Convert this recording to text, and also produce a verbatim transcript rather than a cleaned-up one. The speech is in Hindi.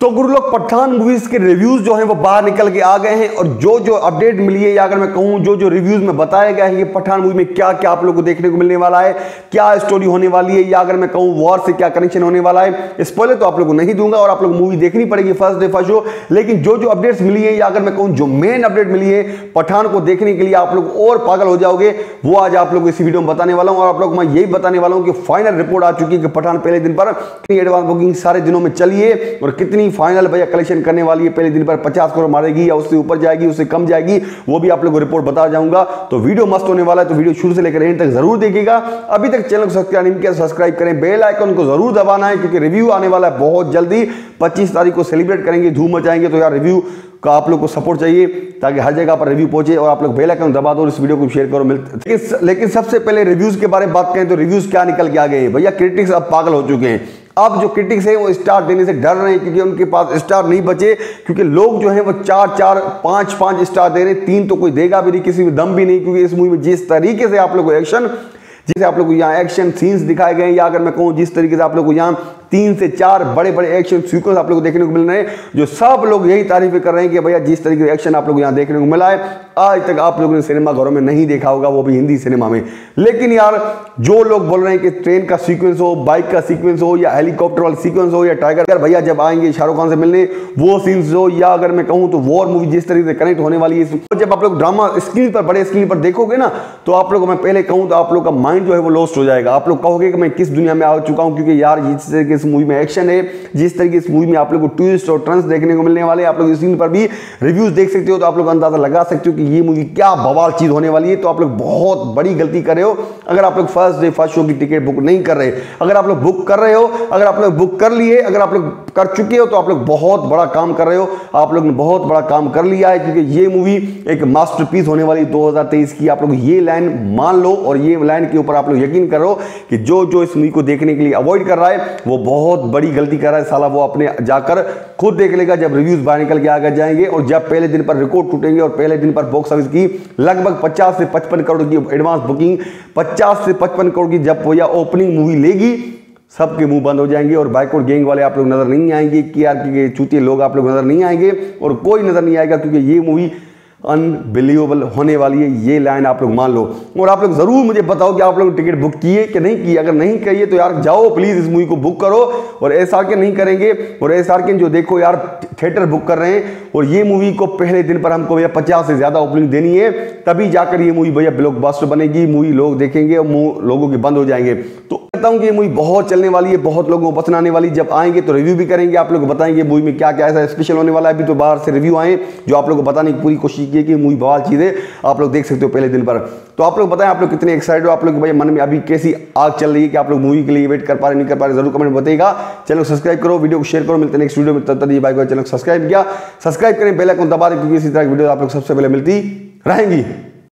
तो गुरु लोग पठान मूवीज के रिव्यूज जो हैं वो बाहर निकल के आ गए हैं और जो जो अपडेट मिली है या अगर मैं कहूँ जो जो रिव्यूज में बताया गया है कि पठान मूवी में क्या क्या आप लोगों को देखने को मिलने वाला है, क्या स्टोरी होने वाली है या अगर मैं कहूँ वॉर से क्या कनेक्शन होने वाला है, स्पॉइलर तो आप लोग को नहीं दूंगा और आप लोग मूवी देखनी पड़ेगी फर्स्ट डे फर्स्ट शो। लेकिन जो जो अपडेट्स मिली है या अगर मैं कहूँ जो मेन अपडेट मिली है पठान को देखने के लिए आप लोग और पागल हो जाओगे, वो आज आप लोग को इसी वीडियो में बताने वाला हूँ। और आप लोग को मैं यही बताने वाला हूँ कि फाइनल रिपोर्ट आ चुकी है कि पठान पहले दिन पर कितनी एडवांस बुकिंग सारे दिनों में चली है और कितनी फाइनल भैया कलेक्शन करने वाली है, पहले दिन पर पचास करोड़ मारेगी या उससे ऊपर जाएगी, उससे कम जाएगी, वो भी आप लोगों को रिपोर्ट बता जाऊंगा। तो वीडियो मस्त होने वाला है, तो वीडियो शुरू से लेकर एंड तक जरूर देखिएगा। अभी तक चैनल को सब्सक्राइब नहीं किया सब्सक्राइब करें, बेल आइकन को जरूर दबाना है क्योंकि रिव्यू आने वाला है बहुत जल्दी। पच्चीस तारीख को सेलिब्रेट करेंगे, धूम मचाएंगे, तो यार रिव्यू का आप लोग को सपोर्ट चाहिए ताकि हर जगह पर रिव्यू पहुंचे और आप लोग बेल आइकन दबा दो और इस वीडियो को शेयर करो। मिलते लेकिन सबसे पहले रिव्यूज के बारे में बात करें तो रिव्यूज क्या निकल के आ गए भैया, क्रिटिक्स अब पागल हो चुके हैं। अब जो क्रिटिक्स हैं वो स्टार देने से डर रहे हैं क्योंकि उनके पास स्टार नहीं बचे, क्योंकि लोग जो हैं वो चार चार पांच पांच स्टार दे रहे हैं, तीन तो कोई देगा भी नहीं, किसी में दम भी नहीं। क्योंकि इस मूवी में जिस तरीके से आप लोग को एक्शन जिसे आप लोग को यहाँ एक्शन सीन्स दिखाए गए हैं या अगर मैं कहूँ जिस तरीके से आप लोग को यहाँ तीन से चार बड़े बड़े एक्शन सीक्वेंस आप लोग को देखने को मिल रहे हैं, जो सब लोग यही तारीफें कर रहे हैं कि भैया जिस तरीके से एक्शन आप लोग यहाँ देखने को मिला है आज तक आप लोगों ने सिनेमाघरों में नहीं देखा होगा, वो भी हिंदी सिनेमा में। लेकिन यार जो लोग बोल रहे हैं कि ट्रेन का सीक्वेंस हो, बाइक का सीक्वेंस हो या हेलीकॉप्टर वाला सीक्वेंस हो या टाइगर भैया जब आएंगे शाहरुख खान से मिलने वो सीन्स हो या अगर मैं कहूँ तो वॉर मूवी जिस तरीके से कनेक्ट होने वाली है, जब आप लोग ड्रामा स्क्रीन पर बड़े स्क्रीन पर देखोगे ना तो आप लोग मैं पहले कहूँ तो आप लोग का माइंड जो है वो लॉस्ट हो जाएगा। आप लोग कहोगे कि मैं किस दुनिया में आ चुका हूँ, क्योंकि यार जिस तरीके इस मूवी में एक्शन है, जिस तरीके इस मूवी में आप लोग को ट्विस्ट और टर्न्स देखने को मिलने वाले, आप लोग इस सीन पर भी रिव्यूज देख सकते हो तो आप लोग अंदाजा लगा सकते हो कि ये मूवी क्या बवाल चीज होने वाली है। तो आप लोग बहुत बड़ी गलती कर रहे हो अगर आप लोग फर्स्ट डे फर्स्ट शो की टिकट बुक नहीं कर रहे। अगर आप लोग बुक कर रहे हो, अगर आप लोग बुक कर लिए, अगर आप लोग कर चुके हो तो आप लोग बहुत बड़ा काम कर रहे हो, आप लोग ने बहुत बड़ा काम कर लिया है क्योंकि ये मूवी एक मास्टरपीस होने वाली दो हजार तेईस की। आप लोग ये लाइन मान लो और ये लाइन के ऊपर आप लोग यकीन करो कि जो जो इस मूवी को देखने के लिए अवॉइड कर रहा है वो बहुत बड़ी गलती कर रहा है साला, वो अपने जाकर खुद देख लेगा जब रिव्यूज बाहर निकल के आगे जाएंगे और जब पहले दिन पर रिकॉर्ड टूटेंगे और पहले दिन पर बॉक्स ऑफिस की लगभग पचास से पचपन करोड़ की एडवांस बुकिंग पचास से पचपन करोड़ की जब या ओपनिंग मूवी लेगी सबके मुंह बंद हो जाएंगे और बाइकआउट गैंग वाले आप लोग नजर नहीं आएंगे, केआर के चूतिए लोग आप लोग नजर नहीं आएंगे और कोई नजर नहीं आएगा क्योंकि ये मूवी अनबिलीवेबल होने वाली है। ये लाइन आप लोग मान लो और आप लोग ज़रूर मुझे बताओ कि आप लोग टिकट बुक किए कि नहीं किए। अगर नहीं किए तो यार जाओ प्लीज़ इस मूवी को बुक करो और एस आर के नहीं करेंगे और एस आर के जो देखो यार थिएटर बुक कर रहे हैं और ये मूवी को पहले दिन पर हमको भैया पचास से ज़्यादा ओपनिंग देनी है, तभी जाकर ये मूवी भैया ब्लॉकबस्टर बनेगी, मूवी लोग देखेंगे और लोगों के बंद हो जाएंगे। तो कहता हूँ कि ये मूवी बहुत चलने वाली है, बहुत लोगों को पसंद आने वाली है। जब आएंगे तो रिव्यू भी करेंगे, आप लोग को बताएंगे मूवी में क्या क्या ऐसा स्पेशल होने वाला है। अभी तो बाहर से रिव्यू आए जो आप लोग को बताने की पूरी कोशिश की कि मूवी बवाल चीज़ें आप लोग देख सकते हो पहले दिन पर। तो आप लोग बताएं आप लोग कितने एक्साइटेड हो, आप लोग भाई मन में अभी कैसी आग चल रही है कि आप लोग मूवी के लिए वेट कर पा रहे नहीं कर पा रहे, जरूर कमेंट बताइएगा। चैनल सब्सक्राइब करो, वीडियो को शेयर करो, मिलते नेक्स्ट वीडियो में। तब तक ये भाई को चैनल सब्सक्राइब किया सब्सक्राइब करें, बेल आइकन दबा दें क्योंकि इसी तरह की वीडियो आप लोग सबसे पहले मिलती रहेंगी।